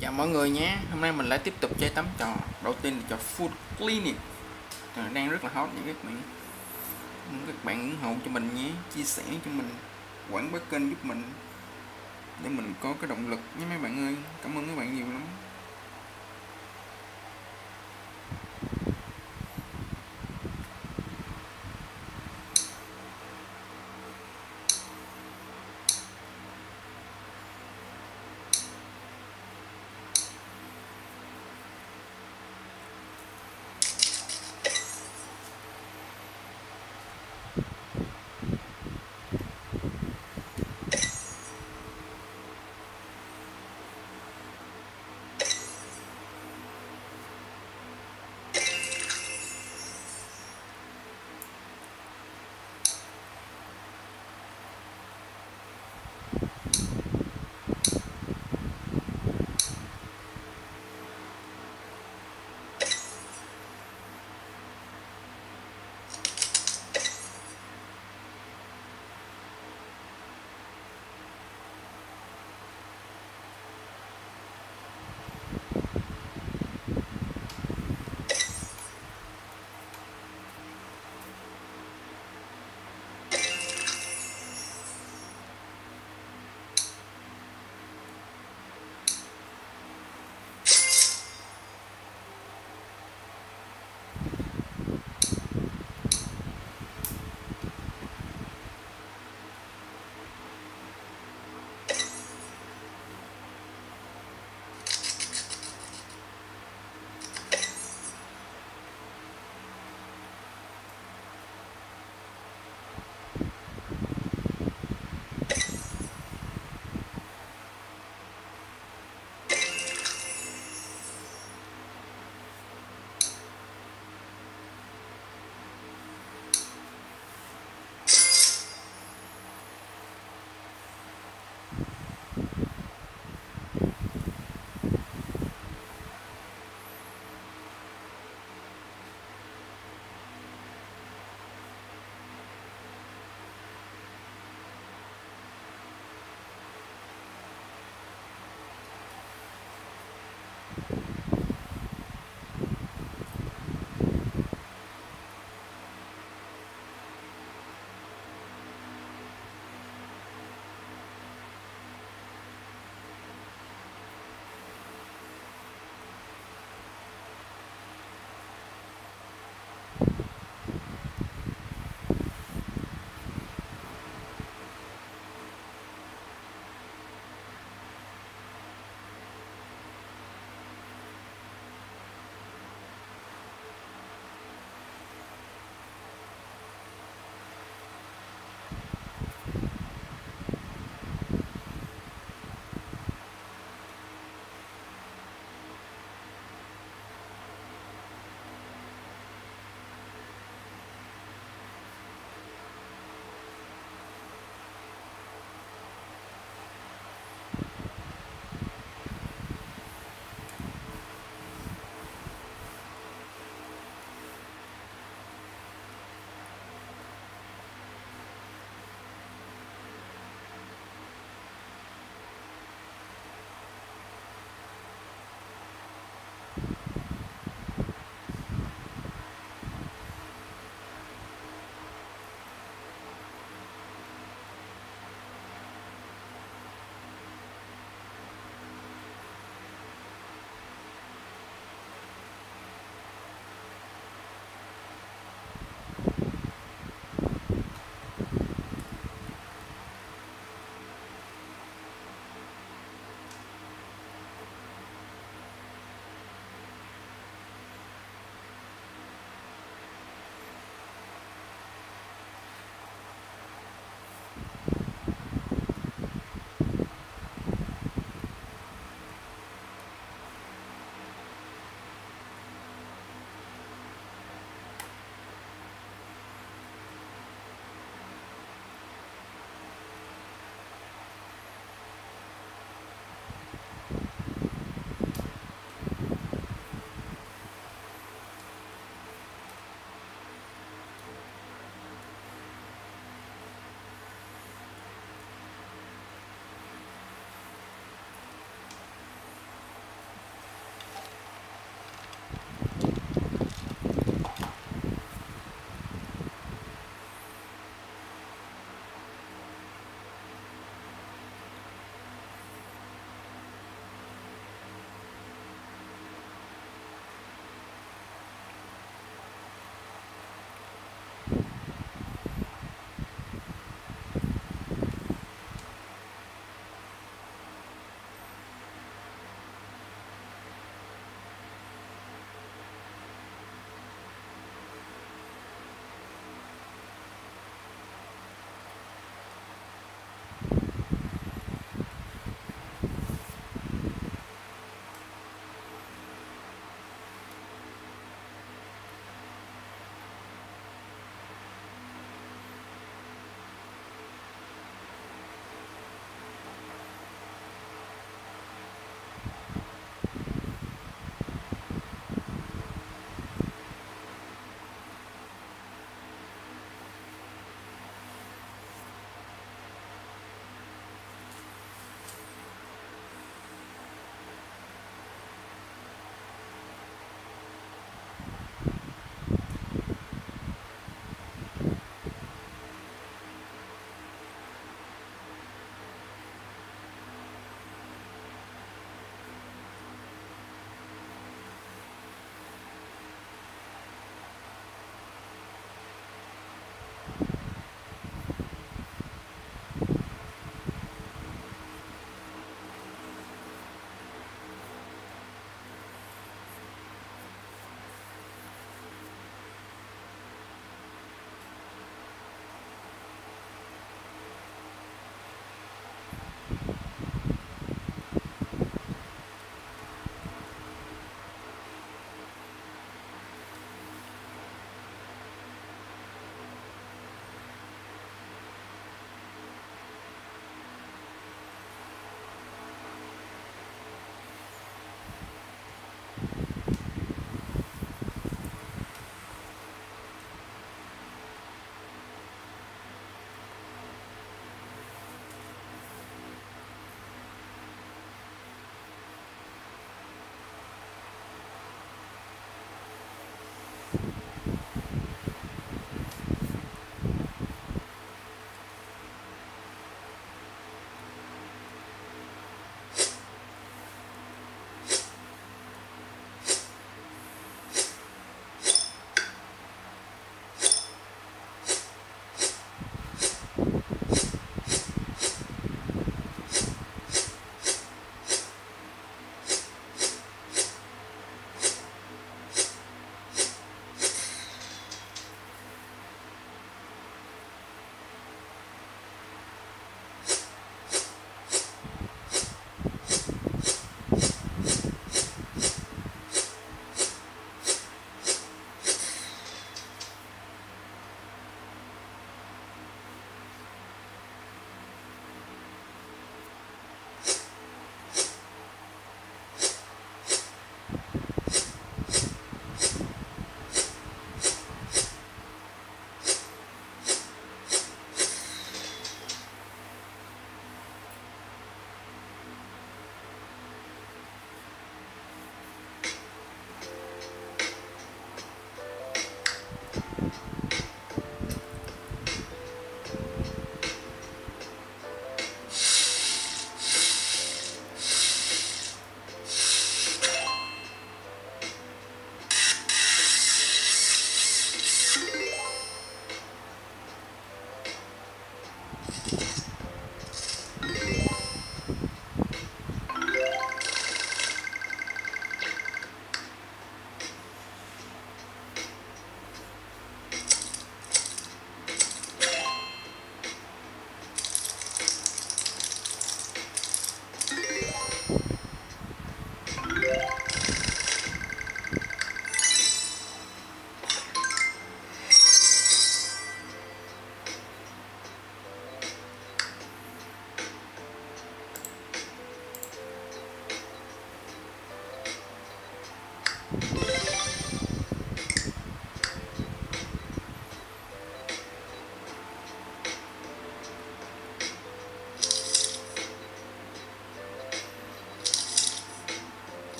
Chào mọi người nhé, hôm nay mình lại tiếp tục chơi tắm trò. Đầu tiên là trò FootClinic đang rất là hot nha các bạn. Các bạn ủng hộ cho mình nhé, chia sẻ cho mình, quảng bá kênh giúp mình để mình có cái động lực nhé mấy bạn ơi. Cảm ơn các bạn nhiều lắm.